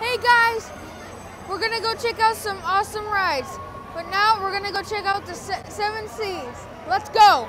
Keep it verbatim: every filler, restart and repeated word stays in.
Hey guys, we're gonna go check out some awesome rides, but now we're gonna go check out the Seven Seas. Let's go!